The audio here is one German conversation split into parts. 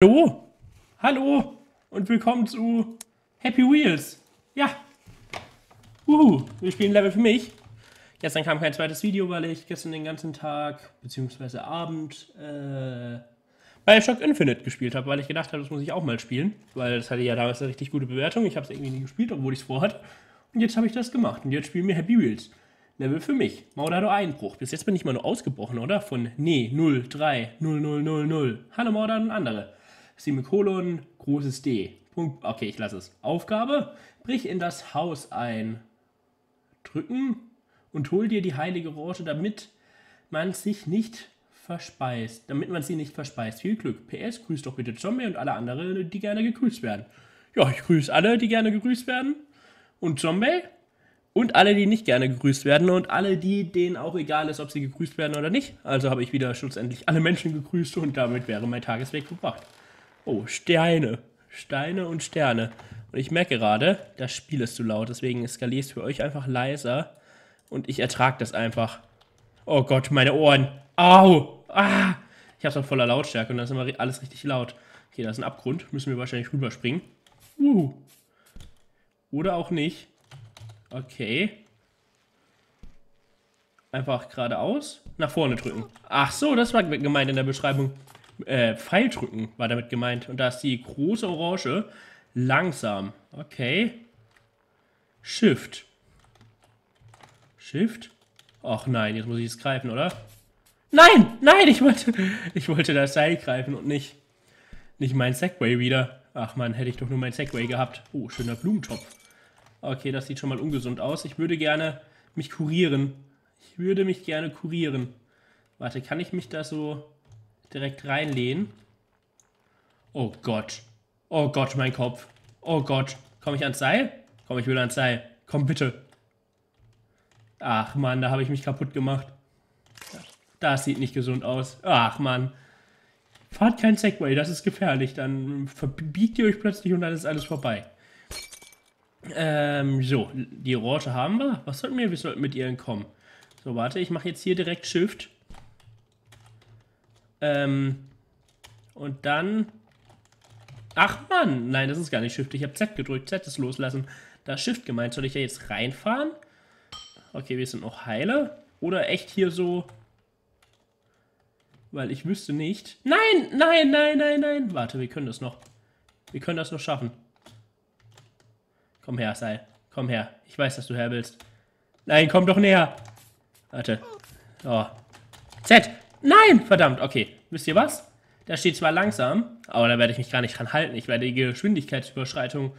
Hallo, hallo und willkommen zu Happy Wheels. Ja, wir spielen Level für mich. Gestern kam kein zweites Video, weil ich gestern den ganzen Tag bzw. Abend Bioshock Infinite gespielt habe, weil ich gedacht habe, das muss ich auch mal spielen, weil das hatte ja damals eine richtig gute Bewertung. Ich habe es irgendwie nie gespielt, obwohl ich es vorhatte. Und jetzt habe ich das gemacht und jetzt spielen wir Happy Wheels. Level für mich, Maudado Einbruch. Bis jetzt bin ich mal nur ausgebrochen, oder? Von, nee, 0, 3, 0, 0, 0, 0. Hallo Maudado und andere. Semikolon, großes D. Punkt. Okay, ich lasse es. Aufgabe, brich in das Haus ein. Drücken und hol dir die heilige Rote, damit man sie nicht verspeist. Viel Glück. PS, grüß doch bitte Zombie und alle anderen, die gerne gegrüßt werden. Ja, ich grüße alle, die gerne gegrüßt werden. Und Zombie? Und alle, die nicht gerne gegrüßt werden und alle, denen auch egal ist, ob sie gegrüßt werden oder nicht. Also habe ich wieder schlussendlich alle Menschen gegrüßt und damit wäre mein Tagesweg verbracht. Oh, Steine. Steine und Sterne. Und ich merke gerade, das Spiel ist zu laut, deswegen skaliere ich es für euch einfach leiser. Und ich ertrage das einfach. Oh Gott, meine Ohren. Au! Ah! Ich habe es auch voller Lautstärke und dann ist immer alles richtig laut. Okay, da ist ein Abgrund. Müssen wir wahrscheinlich rüberspringen. Oder auch nicht. Okay. Einfach geradeaus. Nach vorne drücken. Ach so, das war gemeint in der Beschreibung. Pfeil drücken war damit gemeint. Und da ist die große Orange. Langsam. Okay. Shift. Shift. Och nein, jetzt muss ich es greifen, oder? Nein! Nein, ich wollte das Seil greifen und nicht mein Segway wieder. Ach man, hätte ich doch nur mein Segway gehabt. Oh, schöner Blumentopf. Okay, das sieht schon mal ungesund aus. Ich würde gerne mich kurieren. Warte, kann ich mich da so direkt reinlehnen? Oh Gott. Oh Gott, mein Kopf. Oh Gott. Komme ich ans Seil? Komm, ich will ans Seil. Komm, bitte. Ach Mann, da habe ich mich kaputt gemacht. Das sieht nicht gesund aus. Ach Mann. Fahrt kein Segway, das ist gefährlich. Dann verbiegt ihr euch plötzlich und dann ist alles vorbei. So, die Orange haben wir. Was sollten wir? Wir sollten mit ihr entkommen. So, warte, ich mache jetzt hier direkt Shift. Und dann... Ach Mann, nein, das ist gar nicht Shift. Ich habe Z gedrückt, Z ist loslassen. Da ist Shift gemeint. Soll ich ja jetzt reinfahren? Okay, wir sind noch heile. Oder echt hier so... Weil ich wüsste nicht... Nein, nein, nein, nein, nein. Warte, wir können das noch. Wir können das noch schaffen. Komm her, Seil. Komm her. Ich weiß, dass du her willst. Nein, komm doch näher. Warte. Oh. Z. Nein, verdammt. Okay. Wisst ihr was? Da steht zwar langsam, aber da werde ich mich gar nicht dran halten. Ich werde die Geschwindigkeitsüberschreitung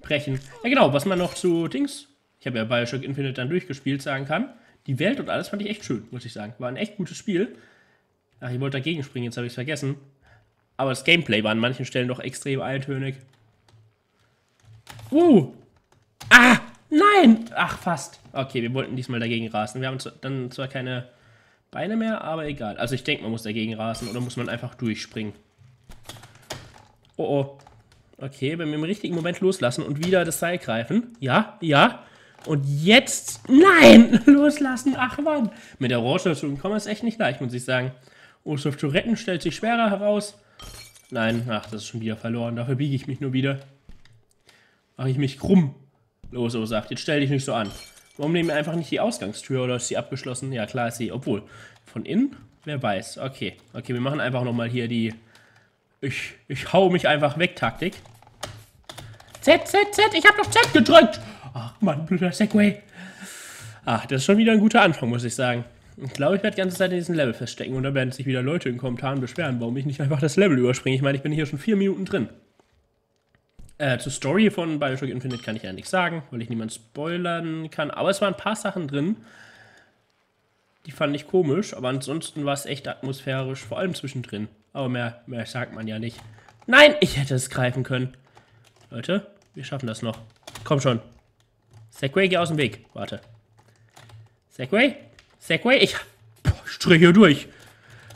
brechen. Ja genau, was man noch zu Dings, ich habe ja Bioshock Infinite dann durchgespielt, sagen kann. Die Welt und alles fand ich echt schön, muss ich sagen. War ein echt gutes Spiel. Ach, ich wollte dagegen springen, jetzt habe ich es vergessen. Aber das Gameplay war an manchen Stellen doch extrem eintönig. Ah, nein! Ach, fast. Okay, wir wollten diesmal dagegen rasen. Wir haben dann zwar keine Beine mehr, aber egal. Also ich denke, man muss dagegen rasen oder muss man einfach durchspringen. Oh, oh. Okay, wenn wir im richtigen Moment loslassen und wieder das Seil greifen. Ja, ja. Und jetzt... Nein! Loslassen! Ach, Mann! Mit der Orange zu kommen ist echt nicht leicht, muss ich sagen. Ursuf zu retten stellt sich schwerer heraus. Nein, ach, das ist schon wieder verloren. Dafür biege ich mich nur wieder. Mache ich mich krumm. Los, so sagt, jetzt stell dich nicht so an. Warum nehmen wir einfach nicht die Ausgangstür oder ist sie abgeschlossen? Ja, klar ist sie. Obwohl, von innen? Wer weiß. Okay, okay, wir machen einfach nochmal hier die Ich hau mich einfach weg Taktik. Z, Z, Z, ich hab doch Z gedrückt. Ach Mann, blöder Segway. Ach, das ist schon wieder ein guter Anfang, muss ich sagen. Ich glaube, ich werde die ganze Zeit in diesem Level feststecken und da werden sich wieder Leute in den Kommentaren beschweren, warum ich nicht einfach das Level überspringe. Ich meine, ich bin hier schon 4 Minuten drin. Zur Story von Bioshock Infinite kann ich ja nichts sagen, weil ich niemanden spoilern kann. Aber es waren ein paar Sachen drin, die fand ich komisch. Aber ansonsten war es echt atmosphärisch, vor allem zwischendrin. Aber mehr sagt man ja nicht. Nein, ich hätte es greifen können. Leute, wir schaffen das noch. Komm schon. Segway, geh aus dem Weg. Warte. Segway? Segway? Ich stricke durch.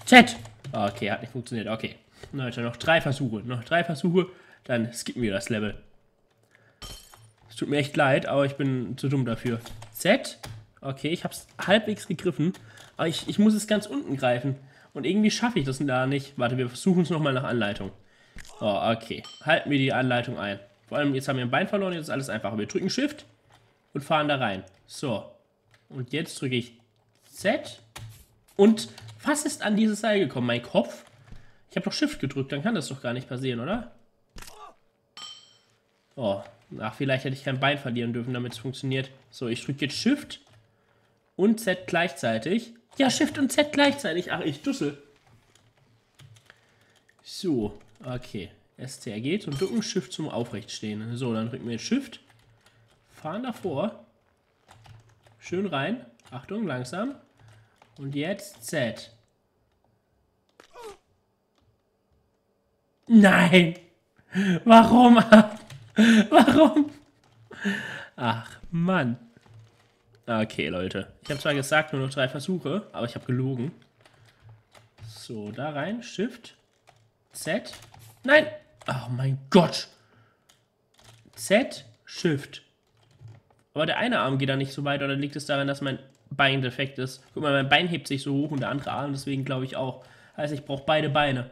Z. Okay, hat nicht funktioniert. Okay. Leute, noch 3 Versuche. Noch 3 Versuche. Dann skippen wir das Level. Es tut mir echt leid, aber ich bin zu dumm dafür. Z? Okay, ich hab's halbwegs gegriffen. Aber ich muss es ganz unten greifen. Und irgendwie schaffe ich das da nicht. Warte, wir versuchen es nochmal nach Anleitung. Oh, okay. Halten wir die Anleitung ein. Vor allem, jetzt haben wir ein Bein verloren, jetzt ist alles einfach. Wir drücken Shift und fahren da rein. So. Und jetzt drücke ich Z. Und was ist an dieses Seil gekommen? Mein Kopf? Ich habe doch Shift gedrückt, dann kann das doch gar nicht passieren, oder? Oh, ach, vielleicht hätte ich kein Bein verlieren dürfen, damit es funktioniert. So, ich drücke jetzt Shift und Z gleichzeitig. Ja, Shift und Z gleichzeitig. Ach, ich dussel. So, okay. STR geht und drücken Shift zum Aufrechtstehen. So, dann drücken wir jetzt Shift. Fahren davor. Schön rein. Achtung, langsam. Und jetzt Z. Nein! Warum? Warum? Ach, Mann. Okay, Leute. Ich habe zwar gesagt, nur noch 3 Versuche, aber ich habe gelogen. So, da rein. Shift. Z. Nein! Oh mein Gott! Z. Shift. Aber der eine Arm geht da nicht so weit, oder liegt es daran, dass mein Bein defekt ist? Guck mal, mein Bein hebt sich so hoch und der andere Arm, deswegen glaube ich auch. Also ich brauche beide Beine.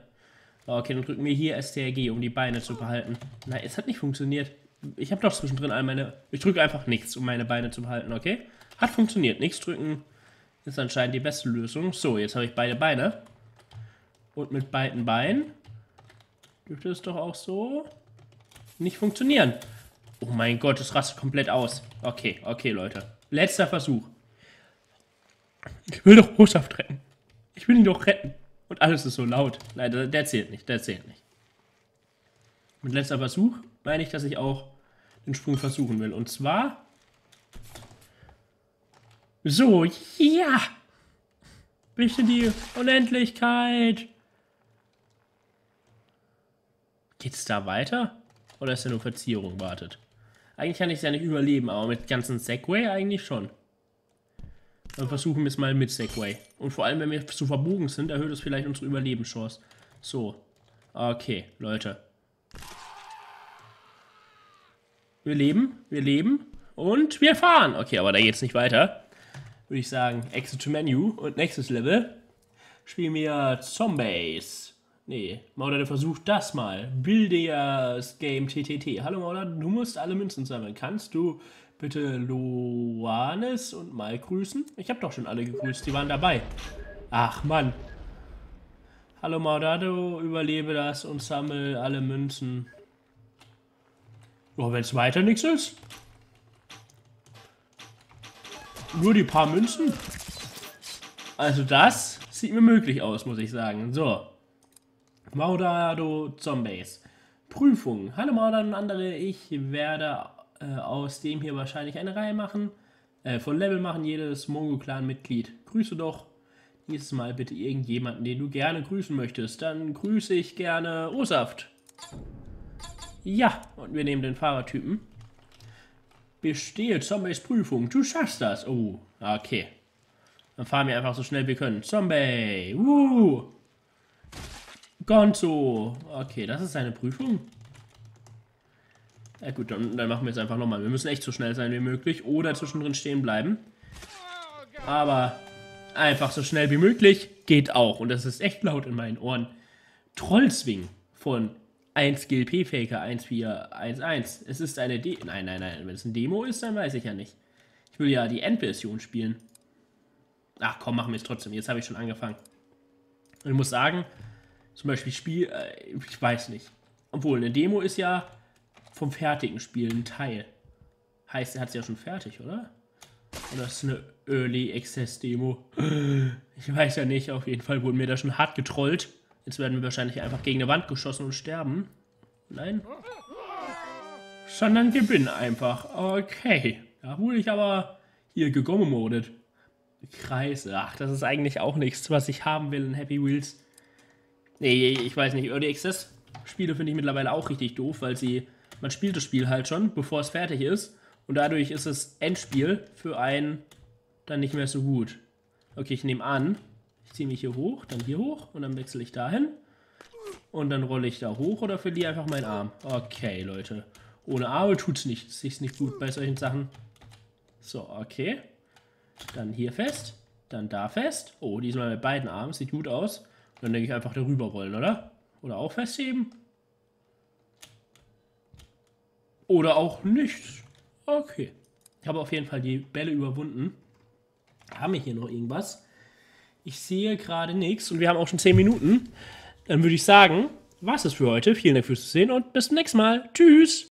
Okay, dann drücken wir hier STRG, um die Beine zu behalten. Nein, es hat nicht funktioniert. Ich habe doch zwischendrin all meine... Ich drücke einfach nichts, um meine Beine zu behalten, okay? Hat funktioniert. Nichts drücken ist anscheinend die beste Lösung. So, jetzt habe ich beide Beine. Und mit beiden Beinen dürfte es doch auch so nicht funktionieren. Oh mein Gott, es rastet komplett aus. Okay, okay, Leute. Letzter Versuch. Ich will doch boshaft retten. Ich will ihn doch retten. Und alles ist so laut. Nein, der zählt nicht, der zählt nicht. Mit letzter Versuch meine ich, dass ich auch den Sprung versuchen will. Und zwar... So, ja! Bis in die Unendlichkeit! Geht's da weiter? Oder ist da nur Verzierung? Wartet. Eigentlich kann ich es ja nicht überleben, aber mit ganzen Segway eigentlich schon. Dann versuchen wir es mal mit Segway. Und vor allem, wenn wir zu verbogen sind, erhöht es vielleicht unsere Überlebenschance. So. Okay, Leute. Wir leben und wir fahren. Okay, aber da geht's nicht weiter. Würde ich sagen, Exit to Menu und nächstes Level. Spielen wir Zombies. Nee, Maudado versucht das mal. Builde das Game TTT. Hallo Maudado, du musst alle Münzen sammeln. Kannst du bitte Loanes und Mal grüßen? Ich habe doch schon alle gegrüßt, die waren dabei. Ach Mann. Hallo Maudado, überlebe das und sammel alle Münzen. Ja, wenn es weiter nichts ist. Nur die paar Münzen. Also das sieht mir möglich aus, muss ich sagen. So. Maudado Zombies. Prüfung. Hallo Maudado und andere, ich werde... aus dem hier wahrscheinlich eine Reihe machen, von Level machen, jedes Mongo-Clan-Mitglied. Grüße doch dieses Mal bitte irgendjemanden, den du gerne grüßen möchtest. Dann grüße ich gerne O-Saft. Ja, und wir nehmen den Fahrertypen. Bestehe Zombies Prüfung, du schaffst das. Oh, okay. Dann fahren wir einfach so schnell wir können. Zombie, woo! Gonzo. Okay, das ist eine Prüfung. Ja gut, dann machen wir jetzt einfach nochmal. Wir müssen echt so schnell sein wie möglich oder zwischendrin stehen bleiben. Aber einfach so schnell wie möglich geht auch. Und das ist echt laut in meinen Ohren. Trollswing von 1GLP-Faker 1411. Es ist eine Demo. Nein, nein, nein. Wenn es eine Demo ist, dann weiß ich ja nicht. Ich will ja die Endversion spielen. Ach komm, machen wir es trotzdem. Jetzt habe ich schon angefangen. Und ich muss sagen, zum Beispiel Spiel... ich weiß nicht. Obwohl, eine Demo ist ja... vom fertigen Spiel ein Teil. Heißt, er hat es ja schon fertig, oder? Oder ist es eine Early Access Demo? Ich weiß ja nicht. Auf jeden Fall wurden wir da schon hart getrollt. Jetzt werden wir wahrscheinlich einfach gegen eine Wand geschossen und sterben. Nein. Sondern gewinnen einfach. Okay. Da wurde ich aber hier gegommodet. Kreise. Ach, das ist eigentlich auch nichts, was ich haben will in Happy Wheels. Nee, ich weiß nicht. Early Access Spiele finde ich mittlerweile auch richtig doof, weil sie... Man spielt das Spiel halt schon, bevor es fertig ist. Und dadurch ist das Endspiel für einen dann nicht mehr so gut. Okay, ich nehme an. Ich ziehe mich hier hoch, dann hier hoch. Und dann wechsle ich dahin. Und dann rolle ich da hoch oder verliere einfach meinen Arm. Okay, Leute. Ohne Arme tut es nichts. Ist nicht gut bei solchen Sachen. So, okay. Dann hier fest. Dann da fest. Oh, diesmal mit beiden Armen. Sieht gut aus. Und dann denke ich einfach darüber rollen, oder? Oder auch festheben. Oder auch nichts. Okay. Ich habe auf jeden Fall die Bälle überwunden. Haben wir hier noch irgendwas? Ich sehe gerade nichts. Und wir haben auch schon 10 Minuten. Dann würde ich sagen, was ist für heute? Vielen Dank fürs Zusehen und bis zum nächsten Mal. Tschüss.